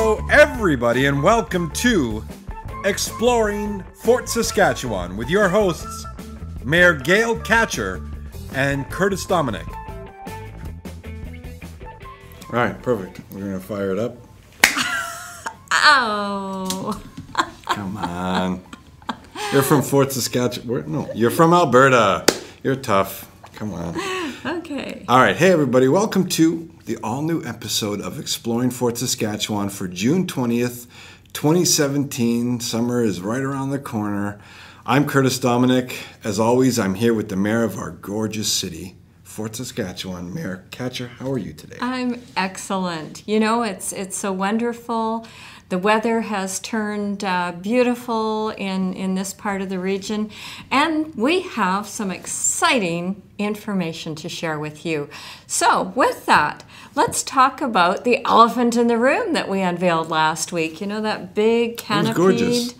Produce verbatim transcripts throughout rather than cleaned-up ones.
Hello everybody and welcome to Exploring Fort Saskatchewan with your hosts Mayor Gail Katcher and Curtis Dominick. Alright, perfect. We're gonna fire it up. Oh. Come on. You're from Fort Saskatchewan. Where? No, you're from Alberta. You're tough. Come on. Okay. Alright, hey everybody, welcome to the all-new episode of Exploring Fort Saskatchewan for June twentieth, twenty seventeen. Summer is right around the corner. I'm Curtis Dominick. As always, I'm here with the mayor of our gorgeous city, Fort Saskatchewan. Mayor Katcher, how are you today? I'm excellent. You know, it's it's so wonderful. The weather has turned uh, beautiful in, in this part of the region, and we have some exciting information to share with you. So with that, let's talk about the elephant in the room that we unveiled last week. You know, that big canopied,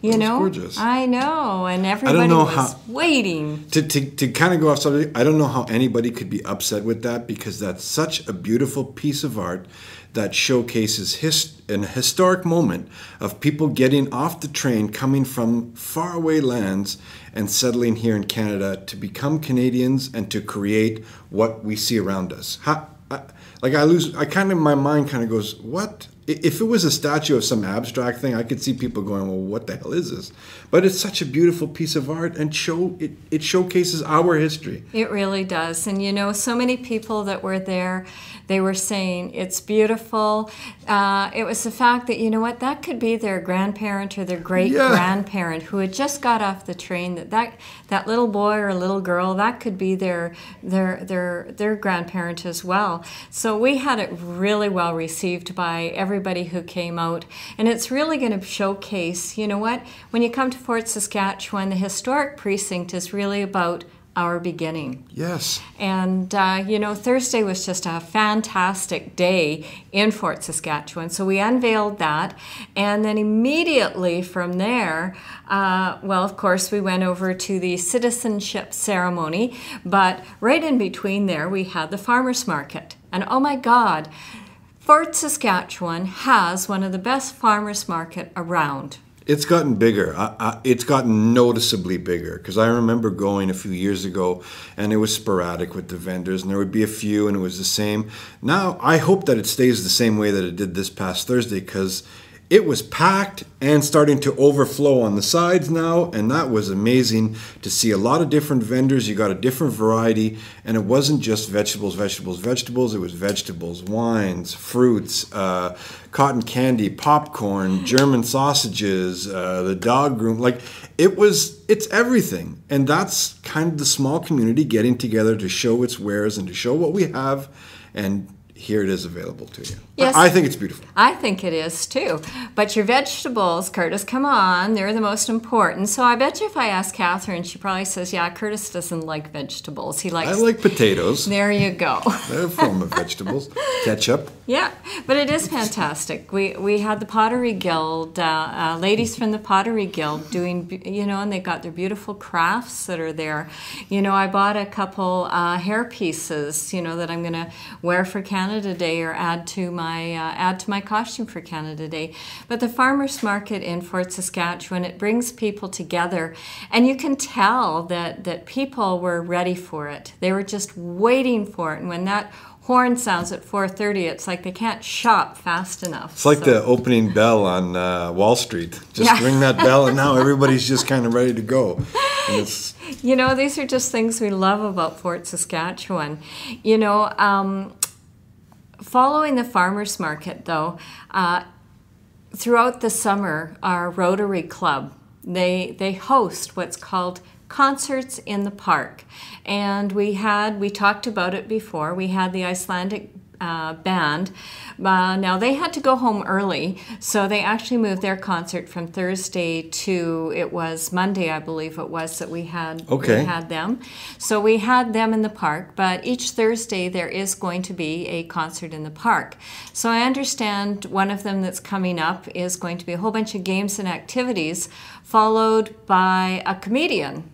you know, gorgeous. I know, and everybody I don't know was how, waiting. To, to, to kind of go off subject, I don't know how anybody could be upset with that, because that's such a beautiful piece of art that showcases his, an historic moment of people getting off the train, coming from faraway lands and settling here in Canada to become Canadians and to create what we see around us. How, I, like I lose, I kind of, my mind kind of goes, what? If it was a statue of some abstract thing, I could see people going, well, what the hell is this? But it's such a beautiful piece of art, and show it, it showcases our history. It really does. And you know, so many people that were there, they were saying, it's beautiful. Uh, it was the fact that, you know what, that could be their grandparent or their great-grandparent yeah. who had just got off the train, that, that that little boy or little girl, that could be their, their, their, their grandparent as well. So we had it really well received by everybody. Everybody who came out, and it's really going to showcase, you know what, when you come to Fort Saskatchewan, the historic precinct is really about our beginning. Yes. And uh, you know, Thursday was just a fantastic day in Fort Saskatchewan, so we unveiled that, and then immediately from there, uh, well, of course, we went over to the citizenship ceremony, but right in between there, we had the farmers market, and oh my God, Fort Saskatchewan has one of the best farmers market around. It's gotten bigger. I, I, it's gotten noticeably bigger, because I remember going a few years ago and it was sporadic with the vendors, and there would be a few and it was the same. Now I hope that it stays the same way that it did this past Thursday, because it was packed and starting to overflow on the sides now, and that was amazing to see a lot of different vendors. You got a different variety, and it wasn't just vegetables, vegetables, vegetables. It was vegetables, wines, fruits, uh, cotton candy, popcorn, German sausages, uh, the dog groom. Like, it was, it's everything. And that's kind of the small community getting together to show its wares and to show what we have, and here it is available to you. Yes. I think it's beautiful. I think it is too. But your vegetables, Curtis, come on, they're the most important. So I bet you if I ask Catherine, she probably says, yeah, Curtis doesn't like vegetables. He likes... I like potatoes. There you go. They're a form of vegetables. Ketchup. Yeah, but it is fantastic. We we had the Pottery Guild, uh, uh, ladies from the Pottery Guild doing, you know, and they got their beautiful crafts that are there. You know, I bought a couple uh, hair pieces, you know, that I'm going to wear for Canada Day, or add to my uh, add to my costume for Canada Day. But the farmers market in Fort Saskatchewan, it brings people together, and you can tell that that people were ready for it. They were just waiting for it, and when that horn sounds at four thirty, it's like they can't shop fast enough. It's like so. The opening bell on uh, Wall Street. Just yeah. ring that bell, and now everybody's just kind of ready to go. And it's... You know, these are just things we love about Fort Saskatchewan. You know, um, following the farmers market, though, uh, throughout the summer, our Rotary Club, they, they host what's called Concerts in the Park, and we had, we talked about it before, we had the Icelandic uh, band. Uh, now they had to go home early, so they actually moved their concert from Thursday to, it was Monday, I believe it was, that we had, okay. we had them. So we had them in the park, but each Thursday there is going to be a concert in the park. So I understand one of them that's coming up is going to be a whole bunch of games and activities, followed by a comedian.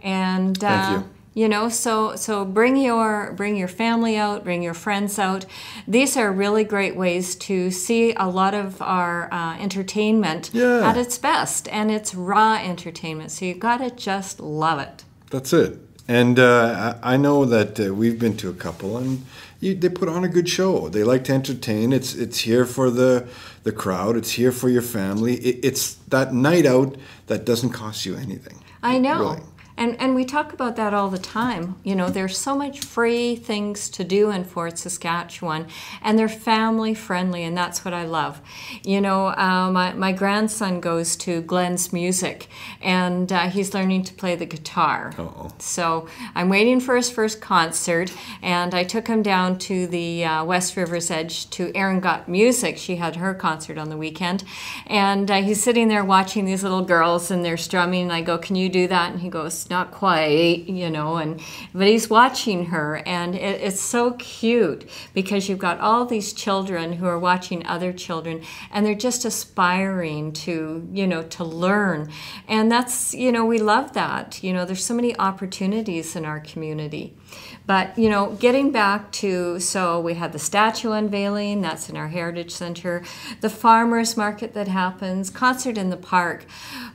And uh, you know, so so bring your bring your family out, bring your friends out. These are really great ways to see a lot of our uh, entertainment yeah. at its best, and it's raw entertainment, so you gotta just love it. That's it. And uh, I know that uh, we've been to a couple, and you, they put on a good show. They like to entertain. It's it's here for the the crowd. It's here for your family. It, it's that night out that doesn't cost you anything. I know. Really. And, and we talk about that all the time. You know, there's so much free things to do in Fort Saskatchewan, and they're family friendly, and that's what I love. You know, uh, my, my grandson goes to Glenn's Music, and uh, he's learning to play the guitar. Uh-oh. So I'm waiting for his first concert, and I took him down to the uh, West River's Edge to Erin Got Music. She had her concert on the weekend, and uh, he's sitting there watching these little girls, and they're strumming, and I go, "Can you do that?" And he goes, "Not quite," you know, and but he's watching her, and it, it's so cute because you've got all these children who are watching other children, and they're just aspiring to, you know, to learn, and that's, you know, we love that. You know, there's so many opportunities in our community. But, you know, getting back to, so we had the statue unveiling, that's in our Heritage Center, the farmers market that happens, concert in the park.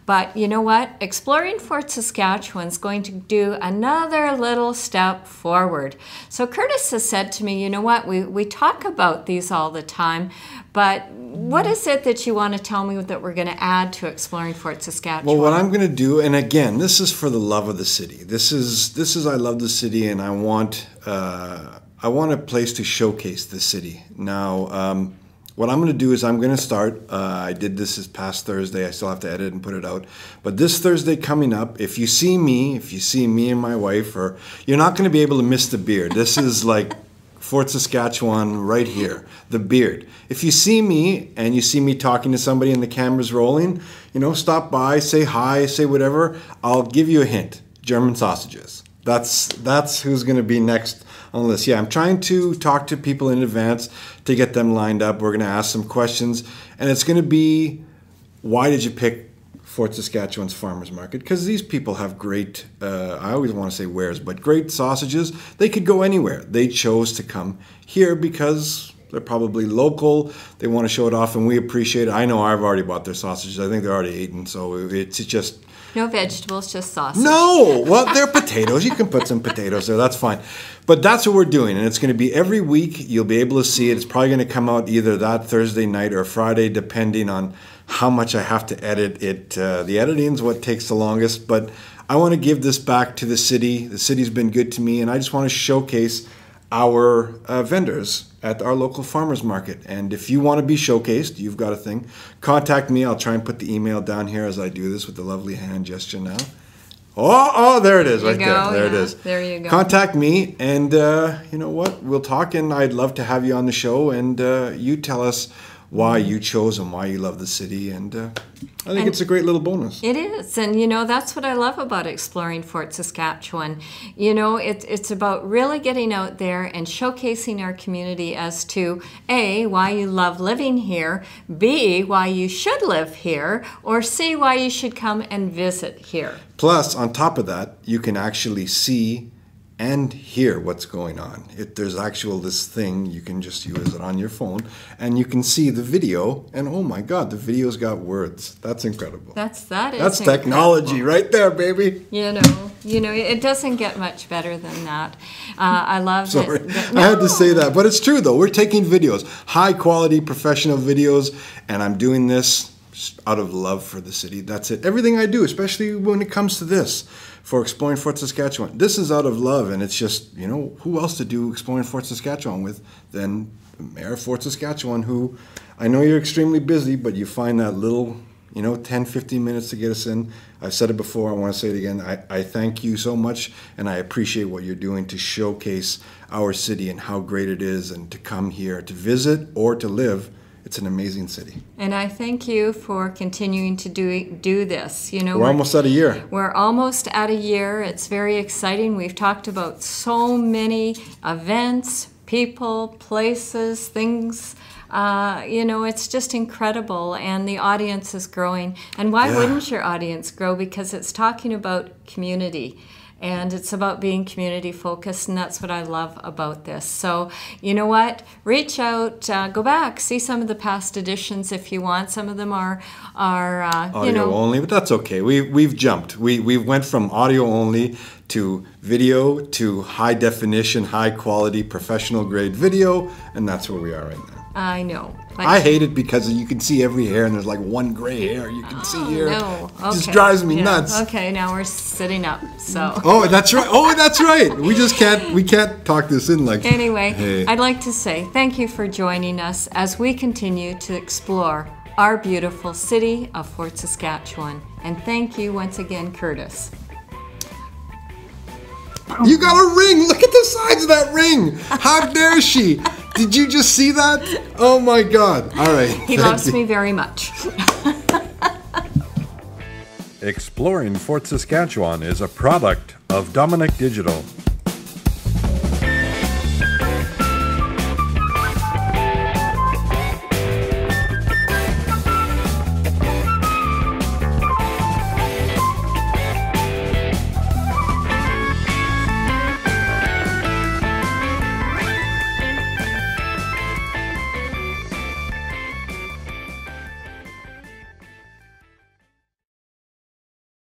But you know what? Exploring Fort Saskatchewan's going to do another little step forward. So Curtis has said to me, you know what, we, we talk about these all the time, but what is it that you want to tell me that we're going to add to Exploring Fort Saskatchewan? Well, what I'm going to do, and again, this is for the love of the city. This is, this is I love the city, and I want, uh, I want a place to showcase the city. Now, um, what I'm going to do is I'm going to start, uh, I did this this past Thursday, I still have to edit and put it out, but this Thursday coming up, if you see me, if you see me and my wife, or you're not going to be able to miss the beard. This is like... Fort Saskatchewan right here, the beard. If you see me and you see me talking to somebody and the camera's rolling, you know, stop by, say hi, say whatever. I'll give you a hint, German sausages. That's, that's who's gonna be next on the list. Yeah, I'm trying to talk to people in advance to get them lined up. We're gonna ask some questions, and it's gonna be, why did you pick Fort Saskatchewan's farmers market? Because these people have great, uh, I always want to say wares, but great sausages. They could go anywhere. They chose to come here because they're probably local. They want to show it off, and we appreciate it. I know I've already bought their sausages. I think they're already eaten, so it's just... No vegetables, just sausage. No! Well, they're potatoes. You can put some potatoes there. That's fine. But that's what we're doing, and it's going to be every week. You'll be able to see it. It's probably going to come out either that Thursday night or Friday, depending on... how much I have to edit it. Uh, the editing's what takes the longest, but I want to give this back to the city. The city's been good to me, and I just want to showcase our uh, vendors at our local farmers market. And if you want to be showcased, you've got a thing, contact me. I'll try and put the email down here as I do this with the lovely hand gesture now. Oh, oh, there it is, right there. There it is. There you go. Contact me, and uh, you know what? We'll talk, and I'd love to have you on the show, and uh, you tell us why you chose and why you love the city, and uh, I think and it's a great little bonus. It is, and you know, that's what I love about Exploring Fort Saskatchewan. You know, it, it's about really getting out there and showcasing our community as to, A, why you love living here, B, why you should live here, or C, why you should come and visit here. Plus, on top of that, you can actually see and hear what's going on. If there's actual this thing, you can just use it on your phone, and you can see the video, and oh my God, the video's got words. That's incredible. That's that is That's incredible. Technology right there, baby. You know, you know, it doesn't get much better than that. Uh, I love Sorry. it. Sorry, no. I had to say that, but it's true though. We're taking videos, high quality professional videos, and I'm doing this out of love for the city. That's it. Everything I do, especially when it comes to this, for Exploring Fort Saskatchewan, this is out of love, and it's just, you know, who else to do Exploring Fort Saskatchewan with than the Mayor of Fort Saskatchewan, who, I know you're extremely busy, but you find that little, you know, ten, fifteen minutes to get us in. I've said it before, I want to say it again. I, I thank you so much, and I appreciate what you're doing to showcase our city and how great it is, and to come here to visit or to live. It's an amazing city. And I thank you for continuing to do do this. You know, we're, we're almost at a year. We're almost at a year. It's very exciting. We've talked about so many events, people, places, things. Uh, you know, it's just incredible, and the audience is growing. And why yeah. wouldn't your audience grow? Because it's talking about community. and it's about being community focused, and that's what I love about this. So you know what, reach out, uh, go back, see some of the past editions if you want. Some of them are are uh, audio, you know, only, but that's okay. We we've jumped. We we went from audio only to video to high definition, high quality, professional grade video, and that's where we are right now. I know. I hate it because you can see every hair and there's like one gray hair you can oh, see here. No. Okay. It just drives me yeah. nuts. Okay, now we're sitting up. So Oh, that's right. Oh, that's right. We just can't we can't talk this in like Anyway, hey. I'd like to say thank you for joining us as we continue to explore our beautiful city of Fort Saskatchewan. And thank you once again, Curtis. You got a ring. Look at the size of that ring. How dare she? Did you just see that? Oh my God. All right. He loves me very much. Exploring Fort Saskatchewan is a product of Dominic Digital.